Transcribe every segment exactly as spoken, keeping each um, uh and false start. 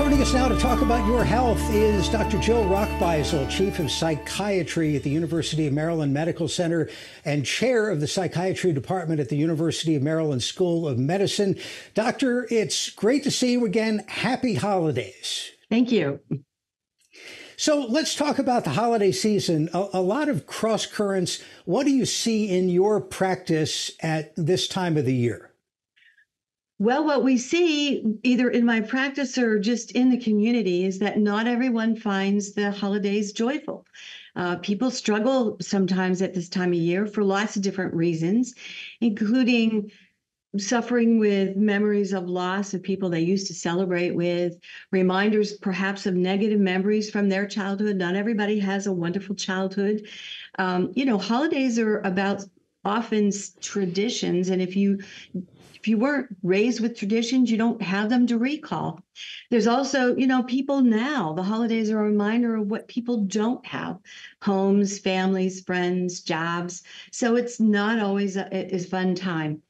Joining us now to talk about your health is Doctor Jill RachBeisel, Chief of Psychiatry at the University of Maryland Medical Center and Chair of the Psychiatry Department at the University of Maryland School of Medicine. Doctor, it's great to see you again. Happy holidays. Thank you. So let's talk about the holiday season. A, a lot of cross currents. What do you see in your practice at this time of the year? Well, what we see either in my practice or just in the community is that not everyone finds the holidays joyful. Uh, people struggle sometimes at this time of year for lots of different reasons, including suffering with memories of loss of people they used to celebrate with, reminders perhaps of negative memories from their childhood. Not everybody has a wonderful childhood. Um, you know, holidays are about often traditions, and if you If you weren't raised with traditions, you don't have them to recall. There's also, you know, people now, the holidays are a reminder of what people don't have: homes, families, friends, jobs. So it's not always a, a fun time.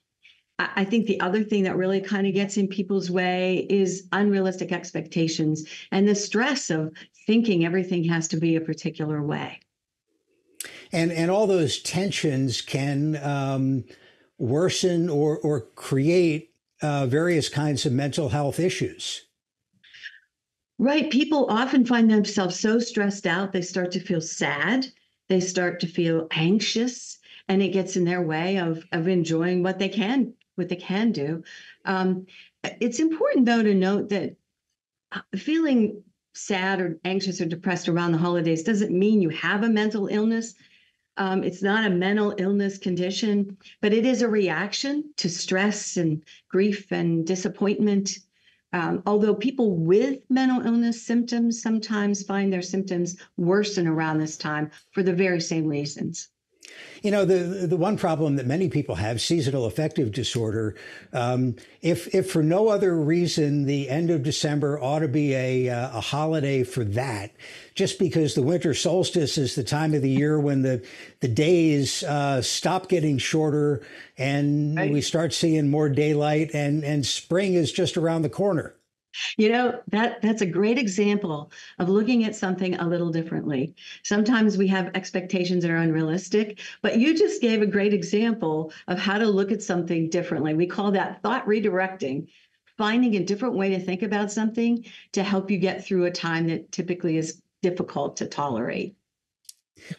I think the other thing that really kind of gets in people's way is unrealistic expectations and the stress of thinking everything has to be a particular way. And, and all those tensions can um... worsen or or create uh, various kinds of mental health issues. Right. People often find themselves so stressed out, they start to feel sad, they start to feel anxious, and it gets in their way of, of enjoying what they can, what they can do. Um, it's important, though, to note that feeling sad or anxious or depressed around the holidays doesn't mean you have a mental illness. Um, it's not a mental illness condition, but it is a reaction to stress and grief and disappointment. Um, although people with mental illness symptoms sometimes find their symptoms worsen around this time for the very same reasons. You know, the the one problem that many people have, seasonal affective disorder, um, if, if for no other reason, the end of December ought to be a, a holiday for that, just because the winter solstice is the time of the year when the, the days uh, stop getting shorter and right. we start seeing more daylight and, and spring is just around the corner. You know, that that's a great example of looking at something a little differently. Sometimes we have expectations that are unrealistic, but you just gave a great example of how to look at something differently. We call that thought redirecting, finding a different way to think about something to help you get through a time that typically is difficult to tolerate.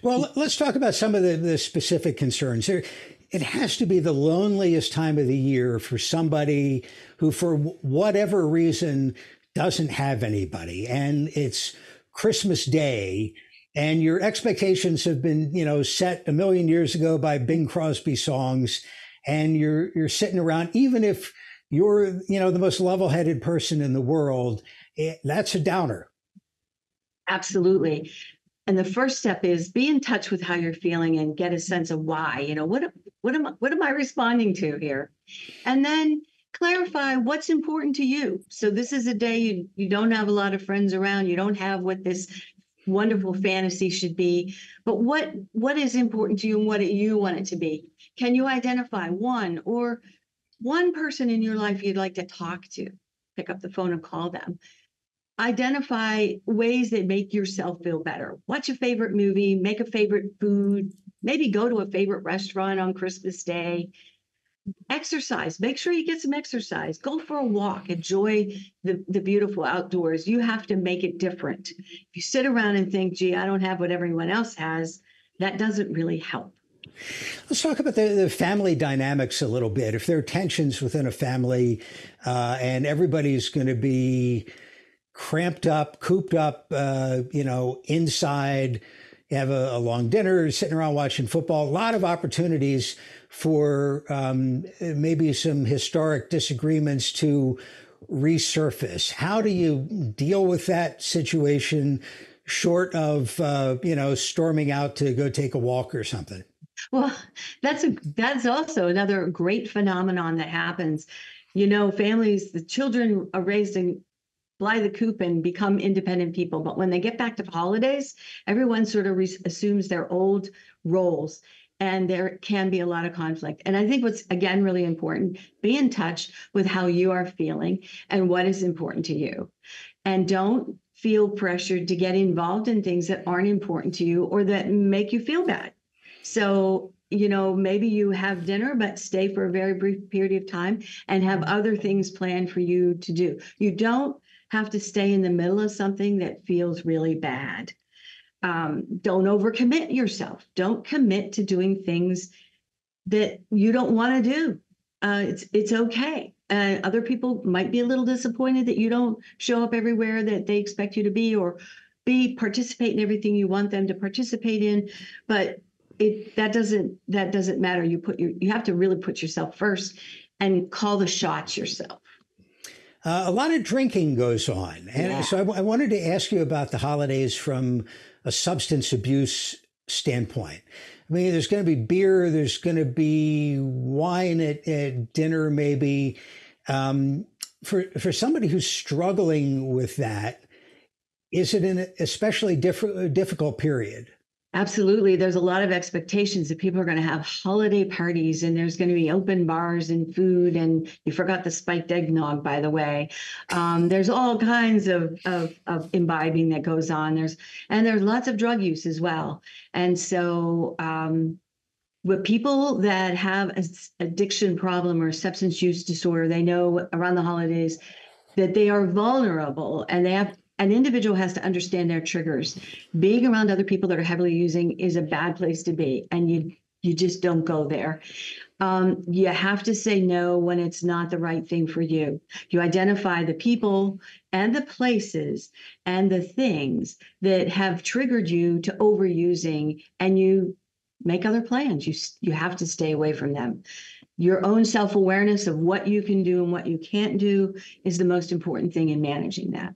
Well, let's talk about some of the, the specific concerns here. It has to be the loneliest time of the year for somebody who, for whatever reason, doesn't have anybody. And it's Christmas Day, and your expectations have been, you know, set a million years ago by Bing Crosby songs, and you're you're sitting around. Even if you're, you know, the most level-headed person in the world, it, that's a downer. Absolutely. And the first step is be in touch with how you're feeling and get a sense of why. You know, what what am I, what am I responding to here? And then clarify what's important to you. So this is a day you, you don't have a lot of friends around. You don't have what this wonderful fantasy should be. But what what is important to you and what do you want it to be? Can you identify one or one person in your life you'd like to talk to? Pick up the phone and call them. Identify ways that make yourself feel better. Watch a favorite movie, make a favorite food, maybe go to a favorite restaurant on Christmas Day. Exercise, make sure you get some exercise. Go for a walk, enjoy the, the beautiful outdoors. You have to make it different. If you sit around and think, gee, I don't have what everyone else has, that doesn't really help. Let's talk about the, the family dynamics a little bit. If there are tensions within a family uh, and everybody's going to be cramped up, cooped up, uh, you know, inside, you have a, a long dinner, sitting around watching football, a lot of opportunities for um, maybe some historic disagreements to resurface. How do you deal with that situation short of, uh, you know, storming out to go take a walk or something? Well, that's a, that's also another great phenomenon that happens. You know, families, the children are raised in fly the coop and become independent people. But when they get back to holidays, everyone sort of re- assumes their old roles. and there can be a lot of conflict. And I think what's, again, really important, be in touch with how you are feeling and what is important to you. And don't feel pressured to get involved in things that aren't important to you or that make you feel bad. So, you know, maybe you have dinner, but stay for a very brief period of time and have other things planned for you to do. You don't have to stay in the middle of something that feels really bad. Um, don't overcommit yourself. Don't commit to doing things that you don't want to do. Uh, it's, it's okay. Uh, other people might be a little disappointed that you don't show up everywhere that they expect you to be or be participate in everything you want them to participate in, but It, that doesn't that doesn't matter. You put your, you have to really put yourself first and call the shots yourself. Uh, a lot of drinking goes on. And yeah. so I, w I wanted to ask you about the holidays from a substance abuse standpoint. I mean, there's going to be beer, there's going to be wine at, at dinner, maybe. Um, for, for somebody who's struggling with that, is it an especially diff difficult period? Absolutely. There's a lot of expectations that people are going to have holiday parties and there's going to be open bars and food. And you forgot the spiked eggnog, by the way. Um, there's all kinds of, of, of imbibing that goes on. There's and there's lots of drug use as well. And so um, with people that have an addiction problem or substance use disorder, they know around the holidays that they are vulnerable and they have an individual has to understand their triggers. Being around other people that are heavily using is a bad place to be, and you you just don't go there. Um, you have to say no when it's not the right thing for you. You identify the people and the places and the things that have triggered you to overusing, and you make other plans. You, you have to stay away from them. Your own self-awareness of what you can do and what you can't do is the most important thing in managing that.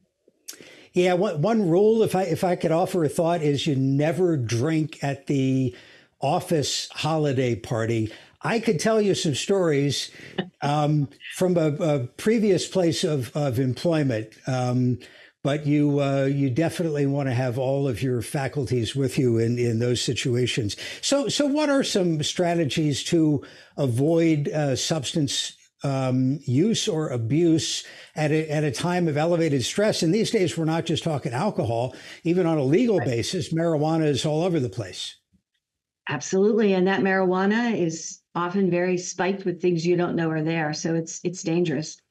Yeah, one, one rule, if I if I could offer a thought, is you never drink at the office holiday party. I could tell you some stories um, from a, a previous place of, of employment, um, but you uh, you definitely want to have all of your faculties with you in, in those situations. So, so what are some strategies to avoid uh, substance Um, use or abuse at a, at a time of elevated stress? And these days, we're not just talking alcohol, even on a legal right. basis, marijuana is all over the place. Absolutely. And that marijuana is often very spiked with things you don't know are there. So it's, it's dangerous.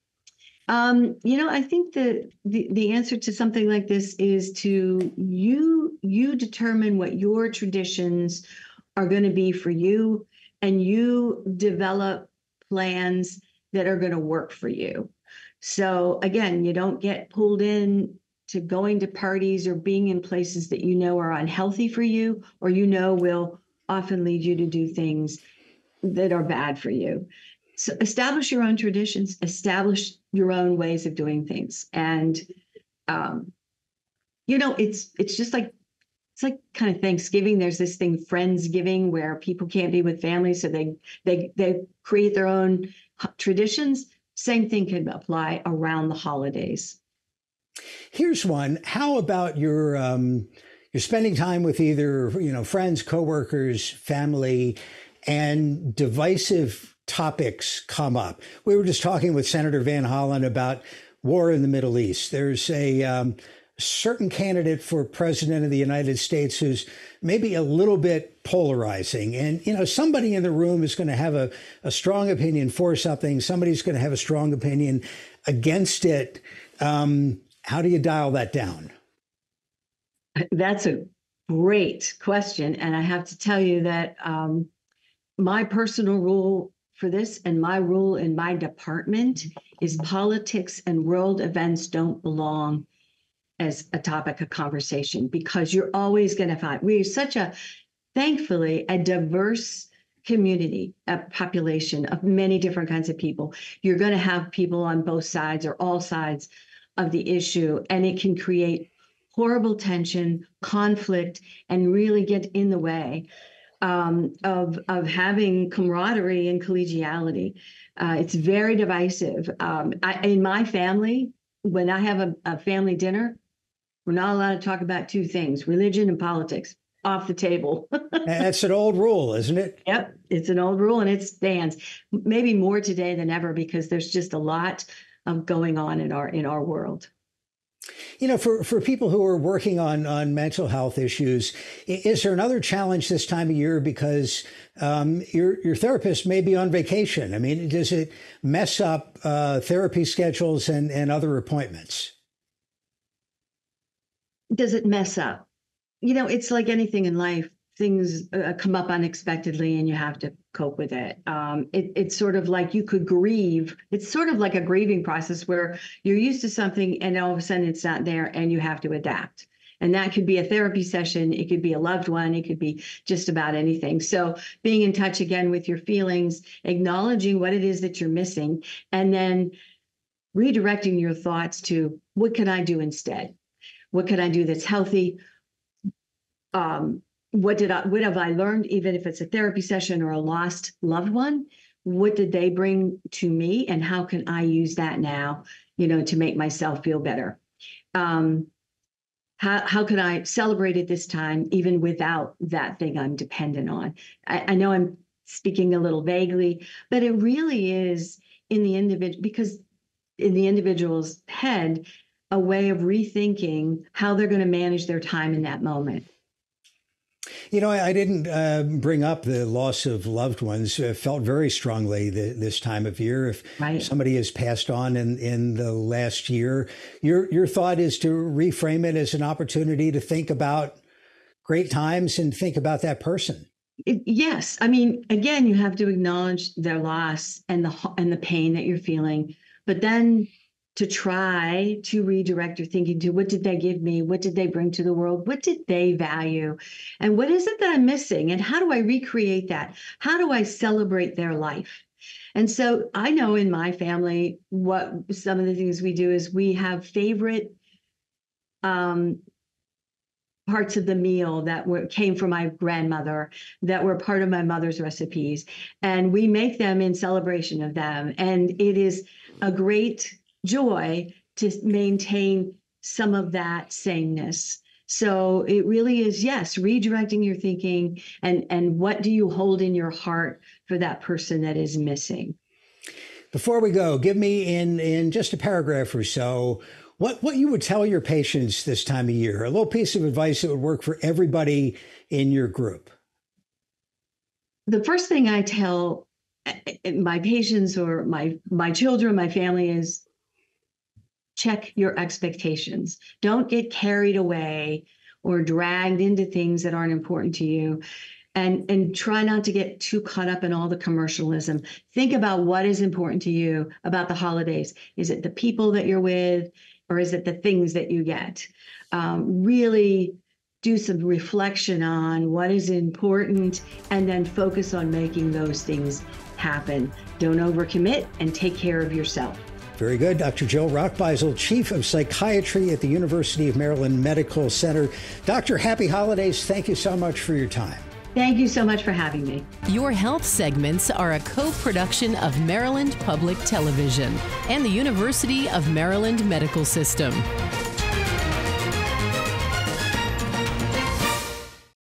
Um, you know, I think the, the, the answer to something like this is to you, you determine what your traditions are going to be for you, and you develop plans that are going to work for you. So again, you don't get pulled in to going to parties or being in places that you know are unhealthy for you, or you know will often lead you to do things that are bad for you. So establish your own traditions, establish your own ways of doing things. And, um, you know, it's, it's just like, it's like kind of Thanksgiving. There's this thing, Friendsgiving, where people can't be with family, so they they they create their own traditions. Same thing can apply around the holidays. Here's one. How about your um, you're spending time with either you know friends, coworkers, family, and divisive topics come up. We were just talking with Senator Van Hollen about war in the Middle East. There's a um, certain candidate for president of the United States who's maybe a little bit polarizing. And, you know, somebody in the room is going to have a, a strong opinion for something. Somebody's going to have a strong opinion against it. Um, how do you dial that down? That's a great question. And I have to tell you that um, my personal rule for this and my rule in my department is politics and world events don't belong as a topic of conversation, because you're always going to find we're such a, thankfully, a diverse community, a population of many different kinds of people. You're going to have people on both sides or all sides of the issue, and it can create horrible tension, conflict, and really get in the way um, of, of having camaraderie and collegiality. Uh, it's very divisive. Um, I, in my family, when I have a, a family dinner, we're not allowed to talk about two things, religion and politics. off the table. That's an old rule, isn't it? Yep. It's an old rule and it stands maybe more today than ever because there's just a lot um, going on in our in our world. You know, for, for people who are working on, on mental health issues, is there another challenge this time of year because um, your, your therapist may be on vacation? I mean, does it mess up uh, therapy schedules and, and other appointments? Does it mess up? You know, it's like anything in life. Things uh, come up unexpectedly and you have to cope with it. Um, it. It's sort of like you could grieve. It's sort of like a grieving process where you're used to something and all of a sudden it's not there and you have to adapt. And that could be a therapy session. It could be a loved one. It could be just about anything. So being in touch again with your feelings, acknowledging what it is that you're missing, and then redirecting your thoughts to what can I do instead? What can I do that's healthy? Um, What did I, what have I learned, even if it's a therapy session or a lost loved one? What did they bring to me and how can I use that now, you know, to make myself feel better? Um, how, how can I celebrate it this time, even without that thing I'm dependent on? I, I know I'm speaking a little vaguely, but it really is in the individual, because in the individual's head, a way of rethinking how they're going to manage their time in that moment. You know, I didn't uh, bring up the loss of loved ones. I felt very strongly th this time of year. If right. somebody has passed on in, in the last year, your your thought is to reframe it as an opportunity to think about great times and think about that person. It, yes. I mean, again, you have to acknowledge their loss and the and the pain that you're feeling, but then to try to redirect your thinking to what did they give me? What did they bring to the world? What did they value? And what is it that I'm missing? And how do I recreate that? How do I celebrate their life? And so I know in my family, what some of the things we do is we have favorite um, parts of the meal that were, came from my grandmother that were part of my mother's recipes. And we make them in celebration of them. And it is a great joy to maintain some of that sameness. So it really is, yes, redirecting your thinking and, and what do you hold in your heart for that person that is missing? Before we go, give me in, in just a paragraph or so, what, what you would tell your patients this time of year, a little piece of advice that would work for everybody in your group. The first thing I tell my patients or my, my children, my family is, check your expectations. Don't get carried away or dragged into things that aren't important to you. And, and try not to get too caught up in all the commercialism. Think about what is important to you about the holidays. Is it the people that you're with or is it the things that you get? Um, really do some reflection on what is important and then focus on making those things happen. Don't overcommit and take care of yourself. Very good. Doctor Jill RachBeisel, Chief of Psychiatry at the University of Maryland Medical Center. Doctor, happy holidays. Thank you so much for your time. Thank you so much for having me. Your health segments are a co-production of Maryland Public Television and the University of Maryland Medical System.